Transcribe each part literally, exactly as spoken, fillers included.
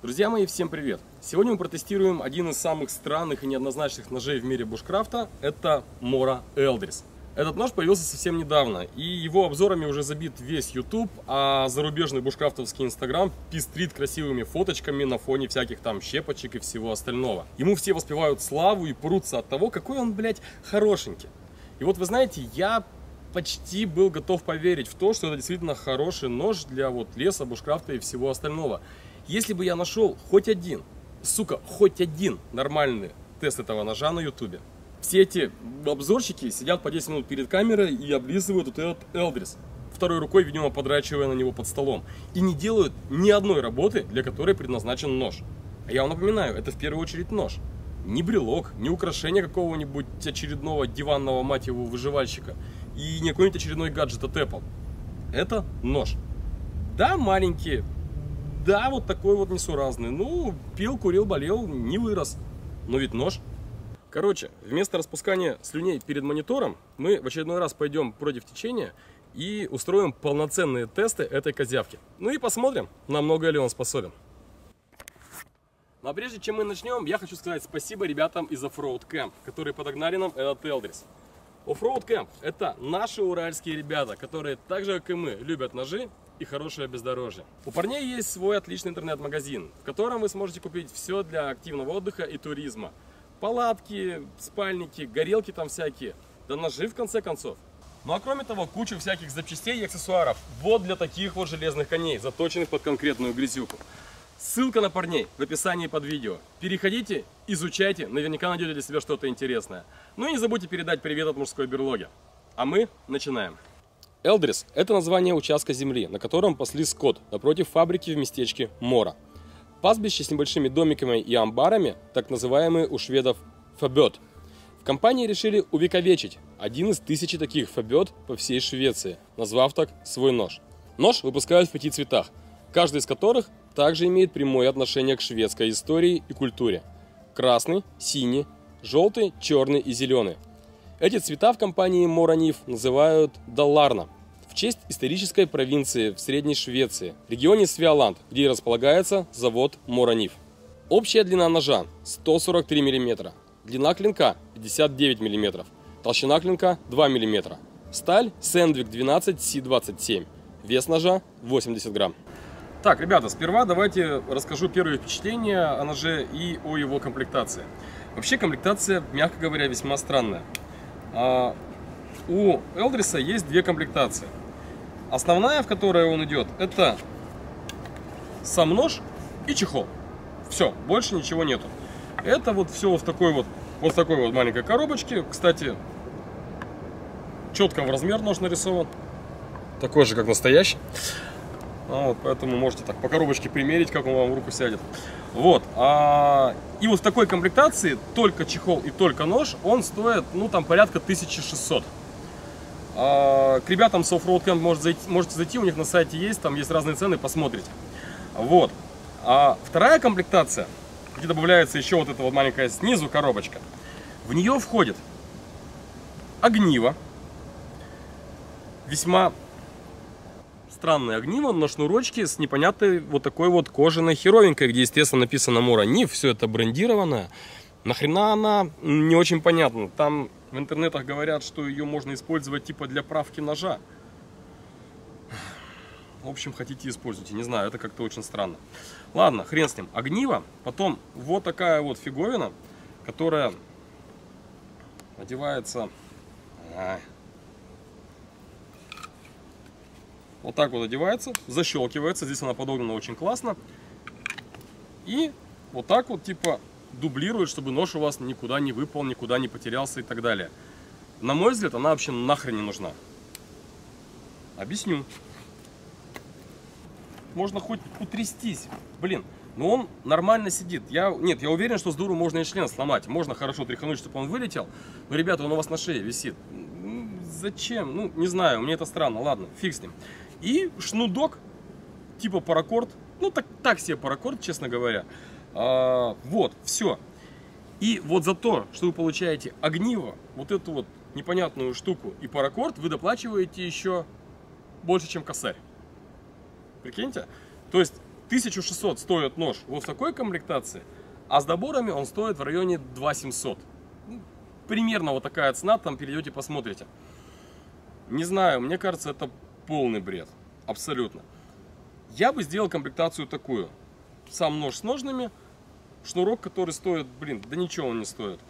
Друзья мои, всем привет! Сегодня мы протестируем один из самых странных и неоднозначных ножей в мире бушкрафта. Это Мора Eldris. Этот нож появился совсем недавно, и его обзорами уже забит весь YouTube, а зарубежный бушкрафтовский Instagram пестрит красивыми фоточками на фоне всяких там щепочек и всего остального. Ему все воспевают славу и прутся от того, какой он, блядь, хорошенький. И вот вы знаете, я почти был готов поверить в то, что это действительно хороший нож для вот леса, бушкрафта и всего остального. Если бы я нашел хоть один, сука, хоть один нормальный тест этого ножа на ютубе. Все эти обзорщики сидят по десять минут перед камерой и облизывают вот этот Eldris, второй рукой, видимо, подрачивая на него под столом. И не делают ни одной работы, для которой предназначен нож. А я вам напоминаю, это в первую очередь нож. Ни брелок, ни украшение какого-нибудь очередного диванного, мать его, выживальщика. И не какой-нибудь очередной гаджет от Apple. Это нож. Да, маленький. Да, вот такой вот несуразный. Ну, пил, курил, болел, не вырос. Но ведь нож. Короче, вместо распускания слюней перед монитором, мы в очередной раз пойдем против течения и устроим полноценные тесты этой козявки. Ну и посмотрим, на многое ли он способен. Но прежде чем мы начнем, я хочу сказать спасибо ребятам из Offroad Camp, которые подогнали нам этот Eldris. Offroad Camp – это наши уральские ребята, которые так же, как и мы, любят ножи и хорошее бездорожье. У парней есть свой отличный интернет-магазин, в котором вы сможете купить все для активного отдыха и туризма. Палатки, спальники, горелки там всякие, да ножи в конце концов. Ну а кроме того, кучу всяких запчастей и аксессуаров вот для таких вот железных коней, заточенных под конкретную грязюку. Ссылка на парней в описании под видео. Переходите, изучайте, наверняка найдете для себя что-то интересное. Ну и не забудьте передать привет от мужской берлоги. А мы начинаем. Eldris – это название участка земли, на котором пасли скот напротив фабрики в местечке Мора. Пастбище с небольшими домиками и амбарами, так называемые у шведов фабет. В компании решили увековечить один из тысячи таких фабет по всей Швеции, назвав так свой нож. Нож выпускают в пяти цветах, каждый из которых также имеет прямое отношение к шведской истории и культуре. Красный, синий, желтый, черный и зеленый. Эти цвета в компании Моrakniv называют Даларна, в честь исторической провинции в Средней Швеции, регионе Свиоланд, где располагается завод Моrakniv. Общая длина ножа сто сорок три миллиметра, длина клинка пятьдесят девять миллиметров, толщина клинка два миллиметра, сталь Sandvik двенадцать цэ двадцать семь, вес ножа восемьдесят грамм. Так, ребята, сперва давайте расскажу первые впечатления о ноже и о его комплектации. Вообще комплектация, мягко говоря, весьма странная. Uh, у Eldris'а есть две комплектации. Основная, в которой он идет, это сам нож и чехол. Все, больше ничего нету. Это вот все в такой вот, вот в такой вот маленькой коробочке. Кстати, четко в размер нож нарисован. Такой же, как настоящий. Вот, поэтому можете так по коробочке примерить, как он вам в руку сядет. Вот. А, и вот в такой комплектации только чехол и только нож, он стоит, ну, там, порядка тысячи шестисот. А, к ребятам с Offroad Camp может зайти, можете зайти, у них на сайте есть, там есть разные цены, посмотрите. Вот. А вторая комплектация, где добавляется еще вот эта вот маленькая снизу коробочка, в нее входит огниво, весьма... странное огниво на шнурочке с непонятной вот такой вот кожаной херовенькой, где, естественно, написано Моrakniv, все это брендированное. Нахрена она, не очень понятно. Там в интернетах говорят, что ее можно использовать типа для правки ножа. В общем, хотите, используйте. Не знаю, это как-то очень странно. Ладно, хрен с ним. Огниво. Потом вот такая вот фиговина, которая одевается... Вот так вот одевается, защелкивается. Здесь она подогнана очень классно. И вот так вот типа дублирует, чтобы нож у вас никуда не выпал, никуда не потерялся и так далее. На мой взгляд, она вообще нахрен не нужна. Объясню. Можно хоть утрястись. Блин, но он нормально сидит. Я, нет, я уверен, что с дуру можно и член сломать. Можно хорошо тряхануть, чтобы он вылетел. Но, ребята, он у вас на шее висит. Зачем? Ну, не знаю, мне это странно. Ладно, фиг с ним. И шнудок, типа паракорд, ну так, так себе паракорд, честно говоря. А, вот, все. И вот за то, что вы получаете огниво, вот эту вот непонятную штуку и паракорд, вы доплачиваете еще больше, чем косарь. Прикиньте? То есть тысяча шестьсот стоит нож вот в такой комплектации, а с доборами он стоит в районе две тысячи семьсот. Примерно вот такая цена, там перейдете, посмотрите. Не знаю, мне кажется, это полный бред. Абсолютно. Я бы сделал комплектацию такую. Сам нож с ножными, шнурок, который стоит, блин, да ничего он не стоит.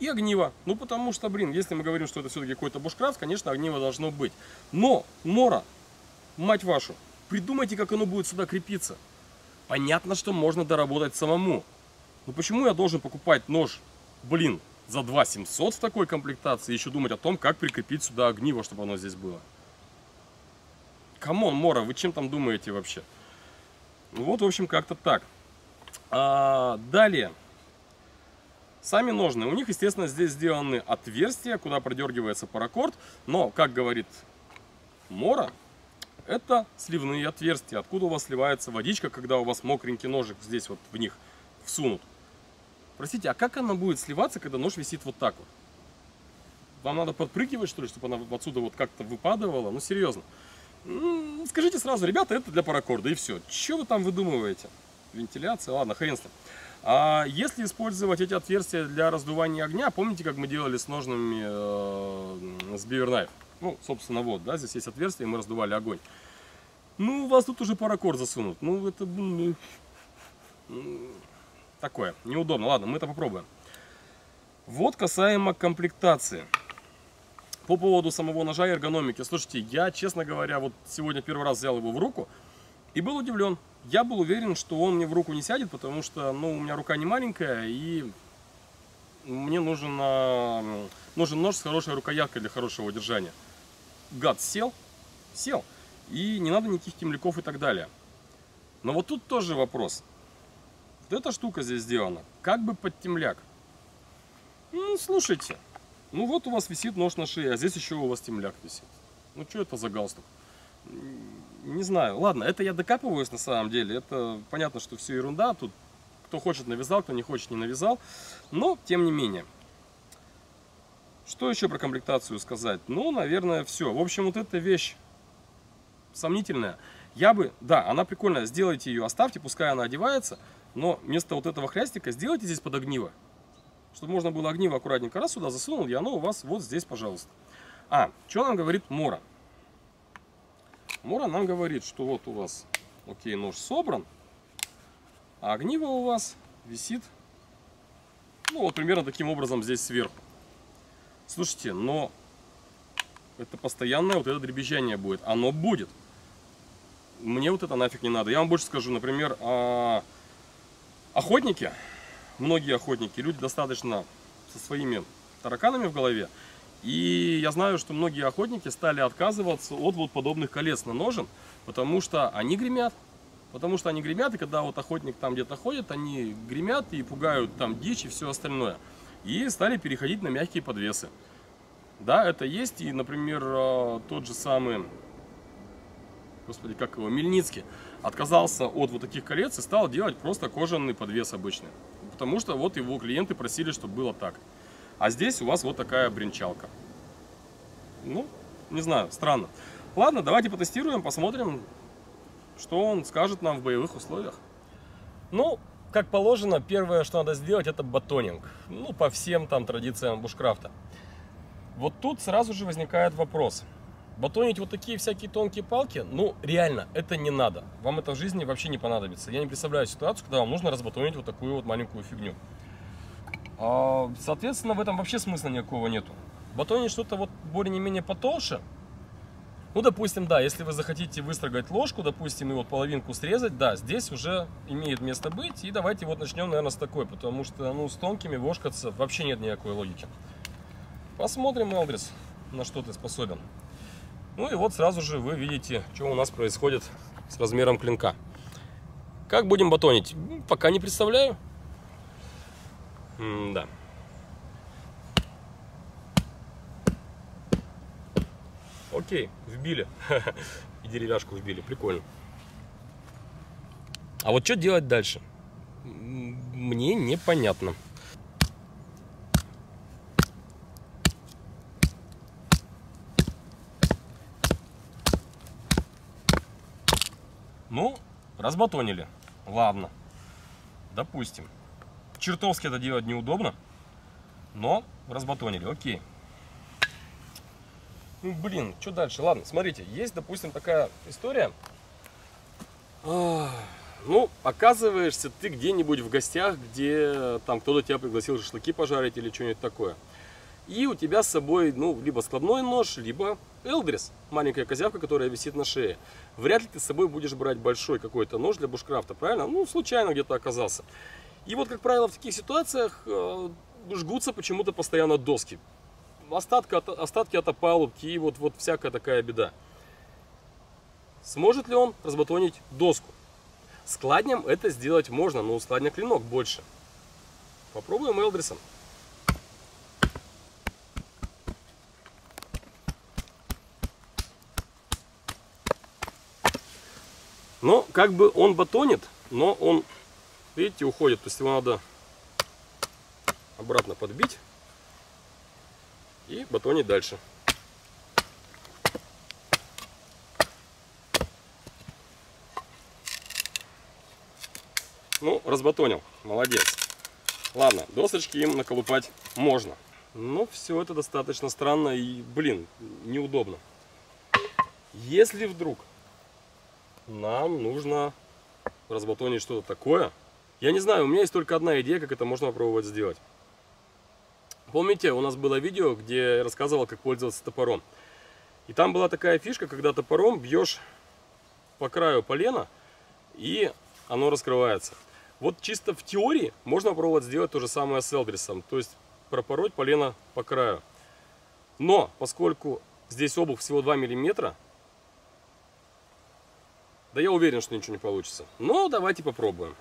И огниво. Ну, потому что, блин, если мы говорим, что это все-таки какой-то бушкрафт, конечно, огниво должно быть. Но, Мора, мать вашу, придумайте, как оно будет сюда крепиться. Понятно, что можно доработать самому. Но почему я должен покупать нож, блин, за две тысячи семьсот в такой комплектации и еще думать о том, как прикрепить сюда огниво, чтобы оно здесь было? Камон, Мора, вы чем там думаете вообще? Вот, в общем, как-то так. А, далее. Сами ножны. У них, естественно, здесь сделаны отверстия, куда продергивается паракорд. Но, как говорит Мора, это сливные отверстия, откуда у вас сливается водичка, когда у вас мокренький ножик здесь вот в них всунут. Простите, а как она будет сливаться, когда нож висит вот так вот? Вам надо подпрыгивать, что ли, чтобы она отсюда вот как-то выпадывала? Ну, серьезно. Скажите сразу, ребята, это для паракорда, и все. Чего вы там выдумываете? Вентиляция? Ладно, хрен с ним. А если использовать эти отверстия для раздувания огня, помните, как мы делали с ножными э, с бивернайф? Ну, собственно, вот, да, здесь есть отверстие, и мы раздували огонь. Ну, у вас тут уже паракорд засунут. Ну, это... такое, неудобно. Ладно, мы это попробуем. Вот касаемо комплектации. По поводу самого ножа и эргономики. Слушайте, я, честно говоря, вот сегодня первый раз взял его в руку и был удивлен. Я был уверен, что он мне в руку не сядет, потому что, ну, у меня рука не маленькая, и мне нужен, э, нужен нож с хорошей рукояткой для хорошего держания. Гад сел, сел, и не надо никаких темляков и так далее. Но вот тут тоже вопрос. Вот эта штука здесь сделана как бы под темляк. Ну, слушайте, ну вот у вас висит нож на шее, а здесь еще у вас темляк висит. Ну, что это за галстук? Не знаю. Ладно, это я докапываюсь на самом деле. Это понятно, что все ерунда. Тут кто хочет навязал, кто не хочет не навязал. Но, тем не менее. Что еще про комплектацию сказать? Ну, наверное, все. В общем, вот эта вещь сомнительная. Я бы... Да, она прикольная. Сделайте ее, оставьте, пускай она одевается. Но вместо вот этого хлястика сделайте здесь под огниво. Чтобы можно было огниво аккуратненько раз сюда засунул, и оно у вас вот здесь, пожалуйста. А, что нам говорит Мора? Мора нам говорит, что вот у вас, окей, нож собран, а огниво у вас висит, ну, вот примерно таким образом здесь сверху. Слушайте, но это постоянное вот это дребезжание будет. Оно будет. Мне вот это нафиг не надо. Я вам больше скажу, например, охотники, многие охотники, люди достаточно со своими тараканами в голове. И я знаю, что многие охотники стали отказываться от вот подобных колец на ножен, потому что они гремят. Потому что они гремят, и когда вот охотник там где-то ходит, они гремят и пугают там дичь и все остальное. И стали переходить на мягкие подвесы. Да, это есть. И, например, тот же самый, господи, как его, Мельницкий, отказался от вот таких колец и стал делать просто кожаный подвес обычный. Потому что вот его клиенты просили, чтобы было так. А здесь у вас вот такая бренчалка. Ну, не знаю, странно. Ладно, давайте потестируем, посмотрим, что он скажет нам в боевых условиях. Ну, как положено, первое, что надо сделать, это батонинг. Ну, по всем там традициям бушкрафта. Вот тут сразу же возникает вопрос. Батонить вот такие всякие тонкие палки, ну, реально, это не надо. Вам это в жизни вообще не понадобится. Я не представляю ситуацию, когда вам нужно разбатонить вот такую вот маленькую фигню. Соответственно, в этом вообще смысла никакого нету. Батонить что-то вот более-менее потолще. Ну, допустим, да, если вы захотите выстрогать ложку, допустим, и вот половинку срезать, да, здесь уже имеет место быть. И давайте вот начнем, наверное, с такой, потому что, ну, с тонкими вошкаться вообще нет никакой логики. Посмотрим, Элдрис, на что ты способен. Ну и вот сразу же вы видите, что у нас происходит с размером клинка. Как будем батонить? Пока не представляю. Да. Окей, вбили. И деревяшку вбили, прикольно. А вот что делать дальше? Мне непонятно. Ну, Разбатонили. Ладно. Допустим. Чертовски это делать неудобно. Но разбатонили. Окей. Ну, блин, что дальше? Ладно, смотрите. Есть, допустим, такая история. Ну, оказываешься ты где-нибудь в гостях, где там кто-то тебя пригласил шашлыки пожарить или что-нибудь такое. И у тебя с собой, ну, либо складной нож, либо элдрис, маленькая козявка, которая висит на шее. Вряд ли ты с собой будешь брать большой какой-то нож для бушкрафта, правильно? Ну, случайно где-то оказался. И вот, как правило, в таких ситуациях э, жгутся почему-то постоянно доски. Остатки от, остатки от опалубки и вот, вот всякая такая беда. Сможет ли он разбатонить доску? Складнем это сделать можно, но у складня клинок больше. Попробуем элдрисом. Но как бы он батонит, но он, видите, уходит. То есть его надо обратно подбить и батонить дальше. Ну, разбатонил. Молодец. Ладно, досочки им наколупать можно. Но все это достаточно странно и, блин, неудобно. Если вдруг нам нужно разбатонить что-то такое. Я не знаю, у меня есть только одна идея, как это можно попробовать сделать. Помните, у нас было видео, где я рассказывал, как пользоваться топором. И там была такая фишка, когда топором бьешь по краю полена, и оно раскрывается. Вот чисто в теории можно попробовать сделать то же самое с элдрисом. То есть пропороть полено по краю. Но, поскольку здесь обух всего два миллиметра, да я уверен, что ничего не получится. Но давайте попробуем.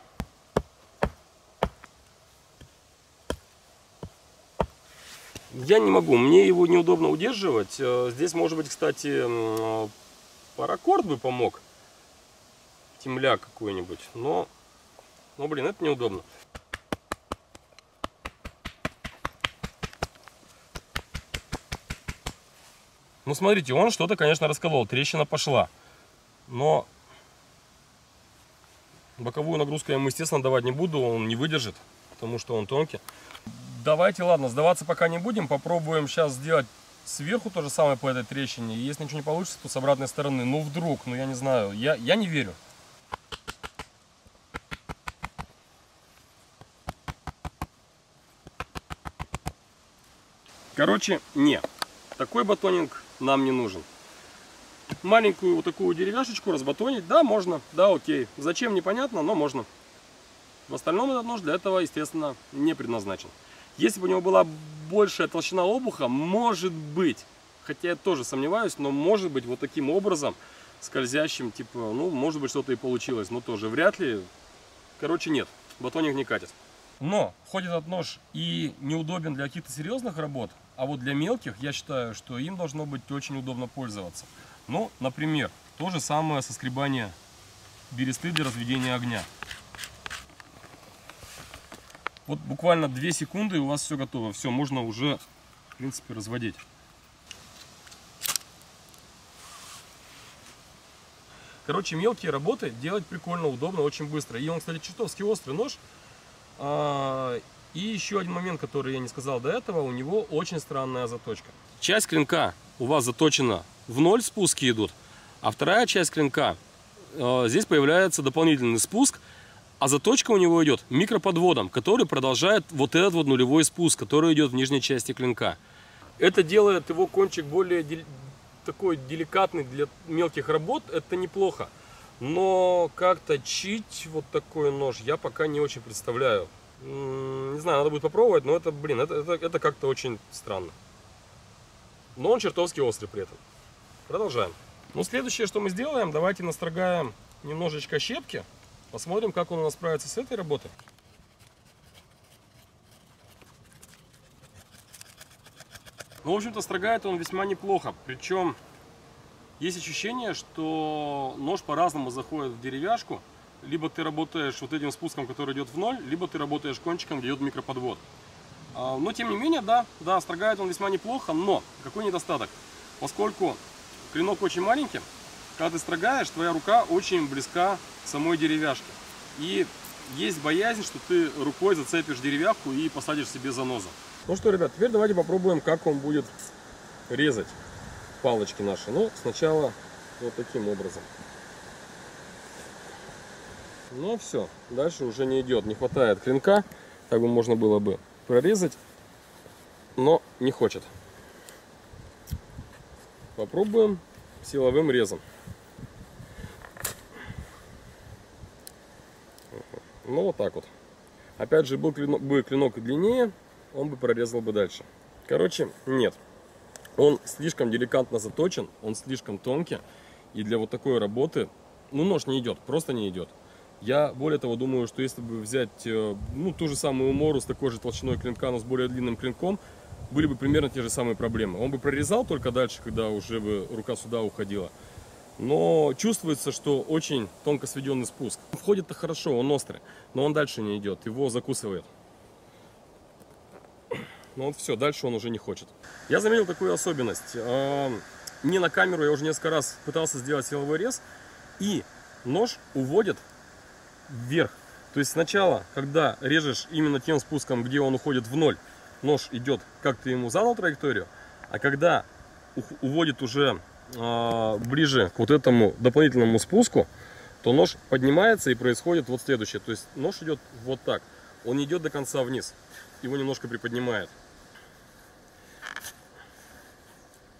Я не могу, мне его неудобно удерживать. Здесь, может быть, кстати, паракорд бы помог. Темляк какой-нибудь. Но, но, блин, это неудобно. Ну, смотрите, он что-то, конечно, расколол. Трещина пошла. Но... боковую нагрузку я ему, естественно, давать не буду, он не выдержит, потому что он тонкий. Давайте, ладно, сдаваться пока не будем, попробуем сейчас сделать сверху то же самое по этой трещине. Если ничего не получится, то с обратной стороны. Ну вдруг, ну я не знаю, я, я не верю. Короче, не, такой батонинг нам не нужен. Маленькую вот такую деревяшечку разбатонить, да, можно, да, окей. Зачем, непонятно, но можно. В остальном этот нож для этого, естественно, не предназначен. Если бы у него была большая толщина обуха, может быть, хотя я тоже сомневаюсь, но может быть вот таким образом, скользящим, типа, ну, может быть, что-то и получилось, но тоже вряд ли. Короче, нет, батоник не катит. Но, хоть этот нож и неудобен для каких-то серьезных работ, а вот для мелких, я считаю, что им должно быть очень удобно пользоваться. Ну, например, то же самое соскребание бересты для разведения огня. Вот буквально две секунды, и у вас все готово. Все, можно уже, в принципе, разводить. Короче, мелкие работы делать прикольно, удобно, очень быстро. И он, кстати, чертовски острый нож. И еще один момент, который я не сказал до этого, у него очень странная заточка. Часть клинка у вас заточена в ноль, спуски идут, а вторая часть клинка, э, здесь появляется дополнительный спуск, а заточка у него идет микроподводом, который продолжает вот этот вот нулевой спуск, который идет в нижней части клинка. Это делает его кончик более дел... такой деликатный для мелких работ, это неплохо. Но как точить вот такой нож я пока не очень представляю. Не знаю, надо будет попробовать, но это, блин, это, это, это как-то очень странно. Но он чертовски острый при этом. Продолжаем. Ну, следующее, что мы сделаем, давайте настрогаем немножечко щепки. Посмотрим, как он у нас справится с этой работой. Ну, в общем-то, строгает он весьма неплохо. Причем есть ощущение, что нож по-разному заходит в деревяшку. Либо ты работаешь вот этим спуском, который идет в ноль, либо ты работаешь кончиком, где идет микроподвод. Но, тем не менее, да, да, строгает он весьма неплохо, но какой недостаток? Поскольку клинок очень маленький, Когда ты строгаешь, твоя рука очень близка к самой деревяшке. И есть боязнь, что ты рукой зацепишь деревяшку и посадишь себе занозу. Ну что, ребят, теперь давайте попробуем, как он будет резать палочки наши. Ну, сначала вот таким образом. Но все, дальше уже не идет, не хватает клинка, так бы можно было бы прорезать, но не хочет. Попробуем силовым резом. Ну вот так вот. Опять же, был клинок, был клинок длиннее, он бы прорезал бы дальше. Короче, нет. Он слишком деликатно заточен, он слишком тонкий. И для вот такой работы, ну, нож не идет, просто не идет. Я более того думаю, что если бы взять, ну, ту же самую Мору с такой же толщиной клинка, но с более длинным клинком, были бы примерно те же самые проблемы. Он бы прорезал только дальше, когда уже бы рука сюда уходила. Но чувствуется, что очень тонко сведенный спуск. Входит-то хорошо, он острый, но он дальше не идет, его закусывает. Ну вот все, дальше он уже не хочет. Я заметил такую особенность. Не на камеру, я уже несколько раз пытался сделать силовой рез, и нож уводит вверх. То есть сначала, когда режешь именно тем спуском, где он уходит в ноль, нож идет, как ты ему задал траекторию, а когда уводит уже э, ближе к вот этому дополнительному спуску, то нож поднимается и происходит вот следующее. То есть нож идет вот так, он не идет до конца вниз, его немножко приподнимает.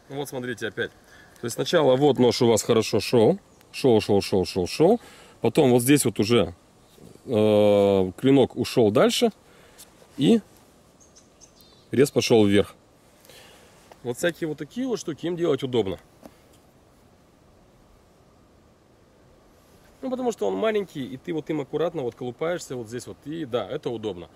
Вот смотрите опять. То есть сначала вот нож у вас хорошо шел, шел, шел, шел, шел, шел. Потом вот здесь вот уже э, клинок ушел дальше и рез пошел вверх. Вот всякие вот такие вот штуки им делать удобно. Ну, потому что он маленький, и ты вот им аккуратно вот колупаешься вот здесь вот, и да, это удобно.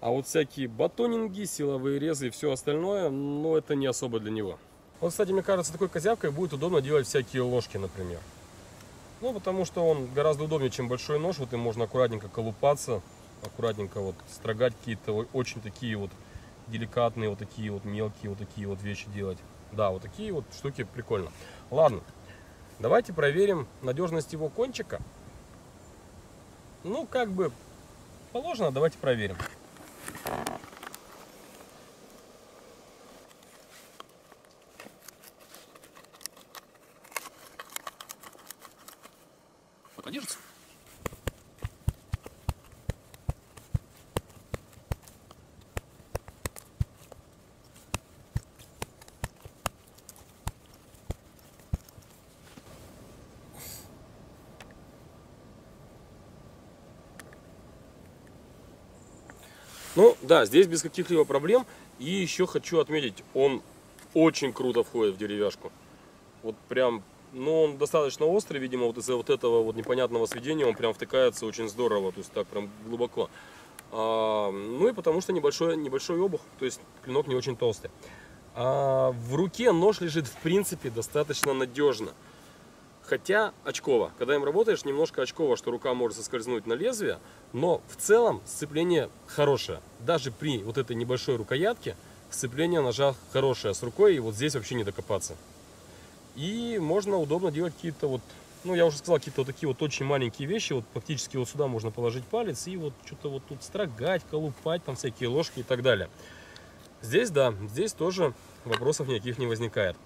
А вот всякие батонинги, силовые резы и все остальное, ну, это не особо для него. Вот, кстати, мне кажется, такой козявкой будет удобно делать всякие ложки, например. Ну, потому что он гораздо удобнее, чем большой нож. Вот им можно аккуратненько колупаться, аккуратненько вот строгать какие-то очень такие вот деликатные, вот такие вот мелкие, вот такие вот вещи делать. Да, вот такие вот штуки прикольно. Ладно, давайте проверим надежность его кончика. Ну, как бы положено, давайте проверим. Держится? Ну да, здесь без каких-либо проблем. И еще хочу отметить, он очень круто входит в деревяшку. Вот прям. Но он достаточно острый, видимо, вот из-за вот этого вот непонятного сведения он прям втыкается очень здорово, то есть так прям глубоко. А, ну и потому что небольшой, небольшой обух, то есть клинок не очень толстый. А, в руке нож лежит, в принципе, достаточно надежно. Хотя очково, когда им работаешь, немножко очково, что рука может соскользнуть на лезвие, но в целом сцепление хорошее. Даже при вот этой небольшой рукоятке сцепление ножа хорошее с рукой, и вот здесь вообще не докопаться. И можно удобно делать какие-то вот, ну я уже сказал, какие-то вот такие вот очень маленькие вещи. Вот фактически вот сюда можно положить палец и вот что-то вот тут строгать, колупать, там всякие ложки и так далее. Здесь да, здесь тоже вопросов никаких не возникает.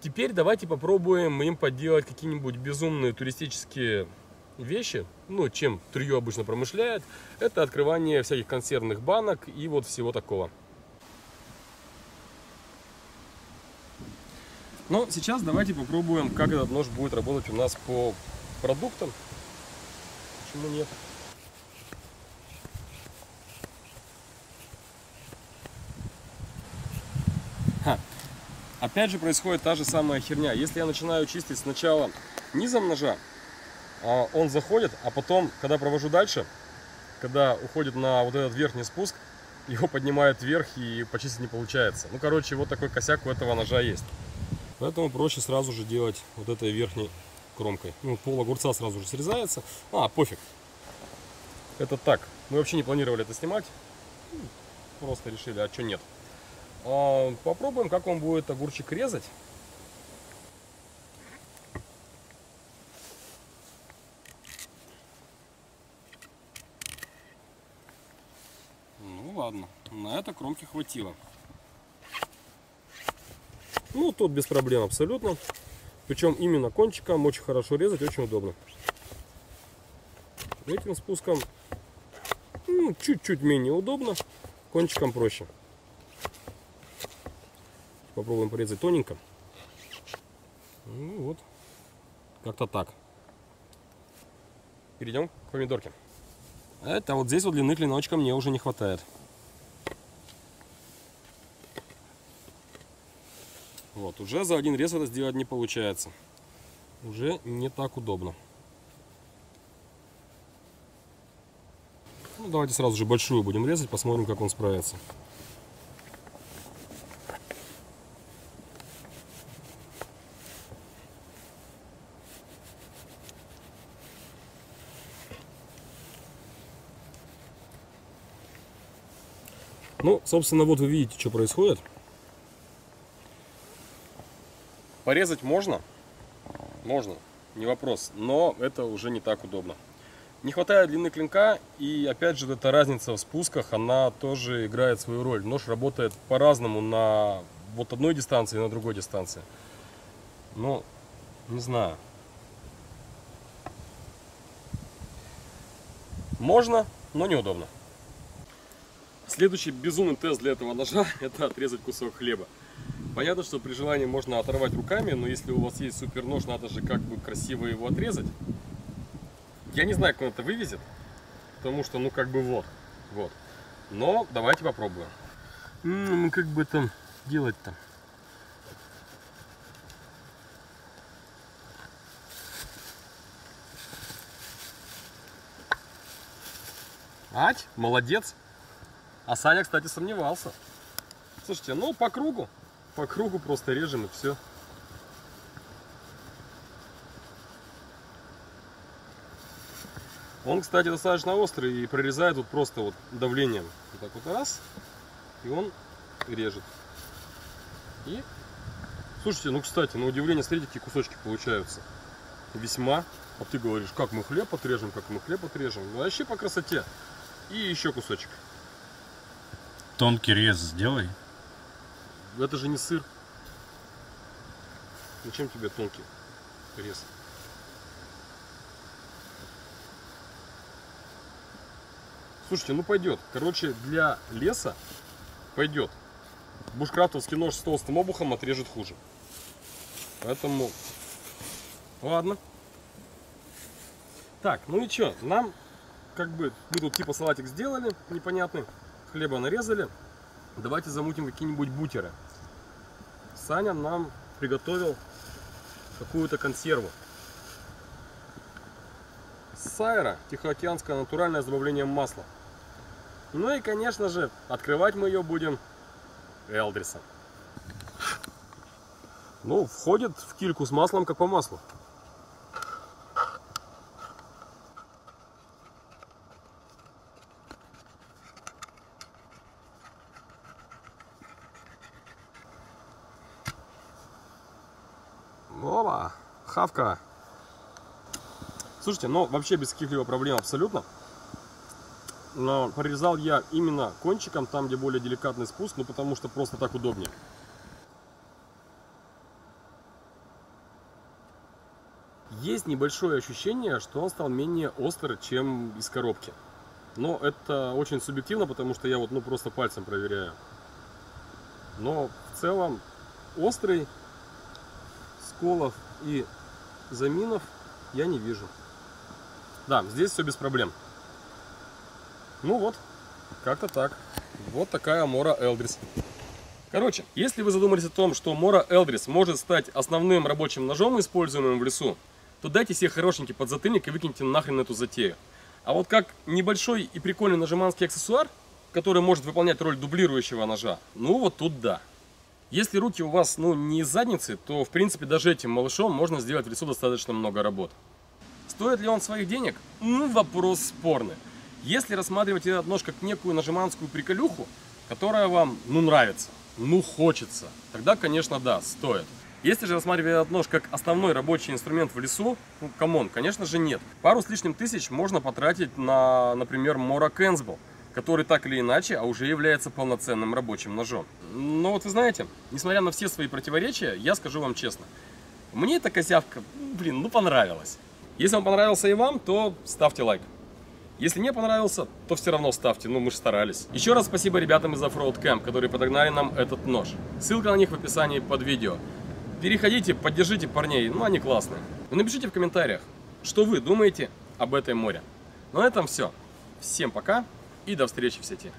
Теперь давайте попробуем им поделать какие-нибудь безумные туристические вещи. Ну, чем Трюё обычно промышляет. Это открывание всяких консервных банок и вот всего такого. Но сейчас давайте попробуем, как этот нож будет работать у нас по продуктам. Почему нет? Ха. Опять же происходит та же самая херня. Если я начинаю чистить сначала низом ножа, он заходит, а потом, когда провожу дальше, когда уходит на вот этот верхний спуск, его поднимает вверх и почистить не получается. Ну, короче, вот такой косяк у этого ножа есть. Поэтому проще сразу же делать вот этой верхней кромкой. Ну, пол огурца сразу же срезается. А, пофиг. Это так. Мы вообще не планировали это снимать. Просто решили, а что нет. А, попробуем, как он будет огурчик резать. Ну ладно, на это кромки хватило. Ну тут без проблем абсолютно. Причем именно кончиком очень хорошо резать, очень удобно. Этим спуском чуть-чуть ну, менее удобно, кончиком проще. Попробуем порезать тоненько. Ну вот, как-то так. Перейдем к помидорке. Это вот здесь вот длины клиночка мне уже не хватает. Вот, уже за один рез это сделать не получается. Уже не так удобно. Ну, давайте сразу же большую будем резать, посмотрим, как он справится. Ну, собственно, вот вы видите, что происходит. Порезать можно? Можно, не вопрос, но это уже не так удобно. Не хватает длины клинка, и опять же, эта разница в спусках, она тоже играет свою роль. Нож работает по-разному на вот одной дистанции и на другой дистанции. Ну, не знаю. Можно, но неудобно. Следующий безумный тест для этого ножа – это отрезать кусок хлеба. Понятно, что при желании можно оторвать руками, но если у вас есть супер нож, надо же как бы красиво его отрезать. Я не знаю, как он это вывезет, потому что, ну, как бы вот, вот. Но давайте попробуем. Ну, как бы там делать-то? Ать, молодец! А Саня, кстати, сомневался. Слушайте, ну по кругу, по кругу просто режем и все. Он, кстати, достаточно острый и прорезает вот просто вот давлением. Вот так вот раз, и он режет. И, слушайте, ну, кстати, на удивление, смотрите, какие кусочки получаются. Весьма. А ты говоришь, как мы хлеб отрежем, как мы хлеб отрежем. Ну, вообще по красоте. И еще кусочек. Тонкий рез сделай. Это же не сыр. Зачем тебе тонкий рез? Слушайте, ну пойдет. Короче, для леса пойдет. Бушкрафтовский нож с толстым обухом отрежет хуже. Поэтому... Ладно. Так, ну и что? Нам как бы... Мы тут типа салатик сделали непонятный. Хлеба нарезали. Давайте замутим какие-нибудь бутеры. Саня нам приготовил какую-то консерву. Сайра, тихоокеанское натуральное с добавлением масла. Ну и, конечно же, открывать мы ее будем Элдрисом. Ну, входит в кильку с маслом, как по маслу. Опа, хавка. Слушайте, ну вообще без каких-либо проблем абсолютно. Но порезал я именно кончиком, там где более деликатный спуск, ну потому что просто так удобнее. Есть небольшое ощущение, что он стал менее остр, чем из коробки. Но это очень субъективно, потому что я вот ну просто пальцем проверяю. Но в целом острый. Сколов и заминов я не вижу. Да, здесь все без проблем. Ну вот, как-то так. Вот такая Мора Элдрис. Короче, если вы задумались о том, что Мора Элдрис может стать основным рабочим ножом, используемым в лесу, то дайте себе хорошенький подзатыльник и выкиньте нахрен эту затею. А вот как небольшой и прикольный ножеманский аксессуар, который может выполнять роль дублирующего ножа, ну вот тут да. Если руки у вас, ну, не из задницы, то, в принципе, даже этим малышом можно сделать в лесу достаточно много работ. Стоит ли он своих денег? Ну, вопрос спорный. Если рассматривать этот нож как некую нажиманскую приколюху, которая вам, ну, нравится, ну, хочется, тогда, конечно, да, стоит. Если же рассматривать этот нож как основной рабочий инструмент в лесу, ну, камон, конечно же, нет. Пару с лишним тысяч можно потратить на, например, Мора Кенсбол. который так или иначе, а уже является полноценным рабочим ножом. Но вот вы знаете, несмотря на все свои противоречия, я скажу вам честно, мне эта козявка, блин, ну понравилась. Если он понравился и вам, то ставьте лайк. Если не понравился, то все равно ставьте, ну мы же старались. Еще раз спасибо ребятам из Offroad Camp, которые подогнали нам этот нож. Ссылка на них в описании под видео. Переходите, поддержите парней, ну они классные. И напишите в комментариях, что вы думаете об этой море. На этом все. Всем пока и до встречи в сети.